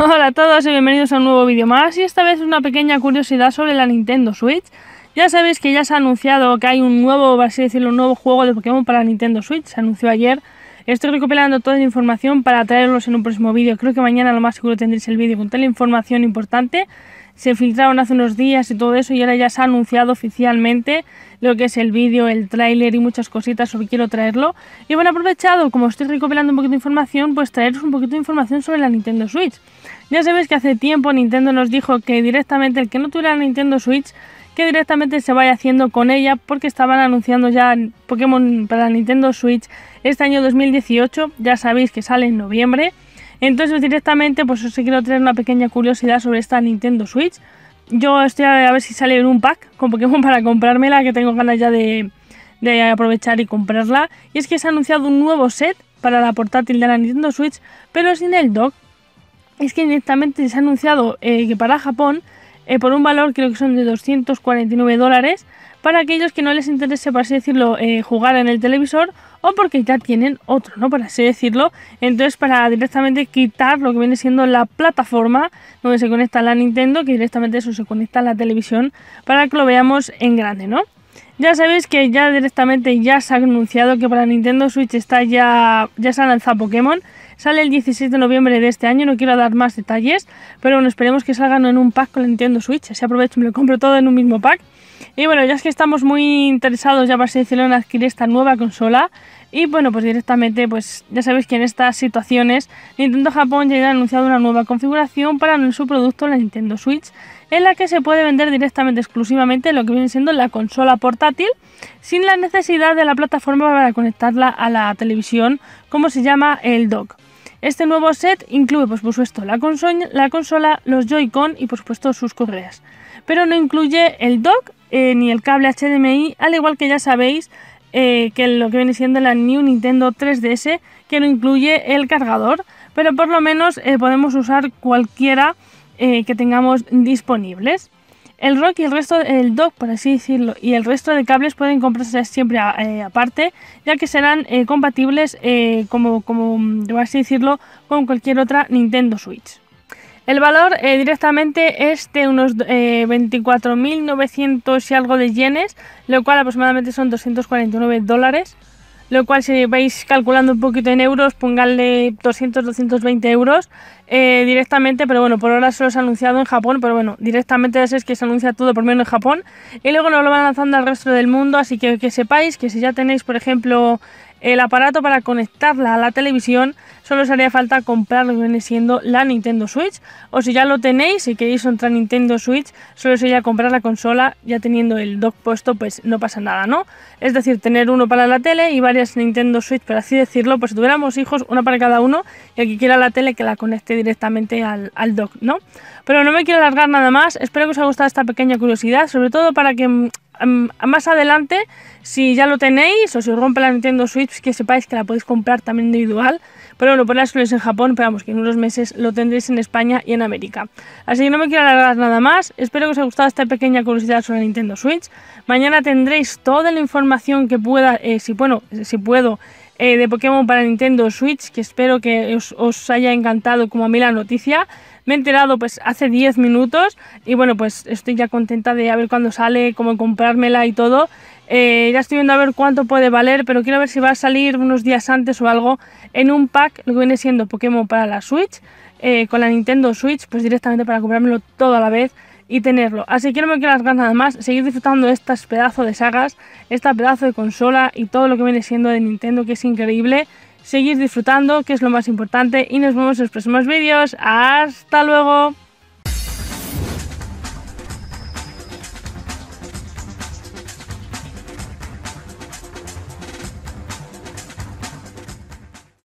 Hola a todos y bienvenidos a un nuevo vídeo más, y esta vez una pequeña curiosidad sobre la Nintendo Switch. Ya sabéis que ya se ha anunciado que hay un nuevo, por así decirlo, un nuevo juego de Pokémon para Nintendo Switch, se anunció ayer. Estoy recopilando toda la información para traerlos en un próximo vídeo, creo que mañana lo más seguro tendréis el vídeo con toda la información importante. Se filtraron hace unos días y todo eso, y ahora ya se ha anunciado oficialmente lo que es el vídeo, el tráiler y muchas cositas sobre quiero traerlo. Y bueno, aprovechado, como estoy recopilando un poquito de información, pues traeros un poquito de información sobre la Nintendo Switch. Ya sabéis que hace tiempo Nintendo nos dijo que directamente el que no tuviera la Nintendo Switch, que directamente se vaya haciendo con ella, porque estaban anunciando ya Pokémon para Nintendo Switch este año 2018, ya sabéis que sale en noviembre. Entonces directamente pues os quiero traer una pequeña curiosidad sobre esta Nintendo Switch. Yo estoy a ver si sale en un pack con Pokémon para comprármela, que tengo ganas ya de aprovechar y comprarla. Y es que se ha anunciado un nuevo set para la portátil de la Nintendo Switch, pero sin el dock. Es que directamente se ha anunciado que para Japón, por un valor creo que son de $249, para aquellos que no les interese, por así decirlo, jugar en el televisor, o porque ya tienen otro, ¿no?, por así decirlo. Entonces, para directamente quitar lo que viene siendo la plataforma donde se conecta la Nintendo, que directamente eso se conecta a la televisión, para que lo veamos en grande, ¿no? Ya sabéis que ya directamente ya se ha anunciado que para Nintendo Switch está ya se ha lanzado Pokémon. Sale el 16 de noviembre de este año, no quiero dar más detalles, pero bueno, esperemos que salgan en un pack con la Nintendo Switch, así aprovecho y me lo compro todo en un mismo pack. Y bueno, ya es que estamos muy interesados, ya para así decirlo, en adquirir esta nueva consola. Y bueno, pues directamente, pues ya sabéis que en estas situaciones Nintendo Japón ya ha anunciado una nueva configuración para su producto, la Nintendo Switch, en la que se puede vender directamente, exclusivamente, lo que viene siendo la consola portátil, sin la necesidad de la plataforma para conectarla a la televisión, como se llama el dock. Este nuevo set incluye, pues, por supuesto, la consola, los Joy-Con y, por supuesto, sus correas. Pero no incluye el dock ni el cable HDMI, al igual que ya sabéis que lo que viene siendo la New Nintendo 3DS, que no incluye el cargador, pero por lo menos podemos usar cualquiera que tengamos disponibles. El dock y el resto del dock, por así decirlo, y el resto de cables pueden comprarse siempre aparte, ya que serán compatibles como así decirlo, con cualquier otra Nintendo Switch. El valor directamente es de unos 24.900 y algo de yenes, lo cual aproximadamente son $249, lo cual si vais calculando un poquito en euros, ponganle 200-220 euros directamente, pero bueno, por ahora solo se ha anunciado en Japón, pero bueno, directamente es que se anuncia todo por menos en Japón, y luego nos lo van lanzando al resto del mundo, así que sepáis que si ya tenéis, por ejemplo, el aparato para conectarla a la televisión, solo os haría falta comprar lo que viene siendo la Nintendo Switch, o si ya lo tenéis y queréis entrar a Nintendo Switch, solo sería comprar la consola, ya teniendo el dock puesto, pues no pasa nada, ¿no? Es decir, tener uno para la tele y varias Nintendo Switch, por así decirlo, pues si tuviéramos hijos, una para cada uno, y el que quiera la tele que la conecte directamente al dock, ¿no? Pero no me quiero alargar nada más, espero que os haya gustado esta pequeña curiosidad, sobre todo para que más adelante, si ya lo tenéis o si os rompe la Nintendo Switch, que sepáis que la podéis comprar también individual, pero bueno, por las solo es en Japón, pero vamos, que en unos meses lo tendréis en España y en América. Así que no me quiero alargar nada más, espero que os haya gustado esta pequeña curiosidad sobre la Nintendo Switch. Mañana tendréis toda la información que pueda, si puedo, de Pokémon para Nintendo Switch, que espero que os haya encantado como a mí la noticia. Me he enterado pues hace 10 minutos y bueno, pues estoy ya contenta de a ver cuándo sale, cómo comprármela y todo. Ya estoy viendo a ver cuánto puede valer, pero quiero ver si va a salir unos días antes o algo en un pack, lo que viene siendo Pokémon para la Switch, con la Nintendo Switch, pues directamente para comprármelo todo a la vez y tenerlo. Así que no me quiero alargar nada más, seguir disfrutando de estas pedazo de sagas, esta pedazo de consola y todo lo que viene siendo de Nintendo, que es increíble. Seguir disfrutando, que es lo más importante, y nos vemos en los próximos vídeos. ¡Hasta luego!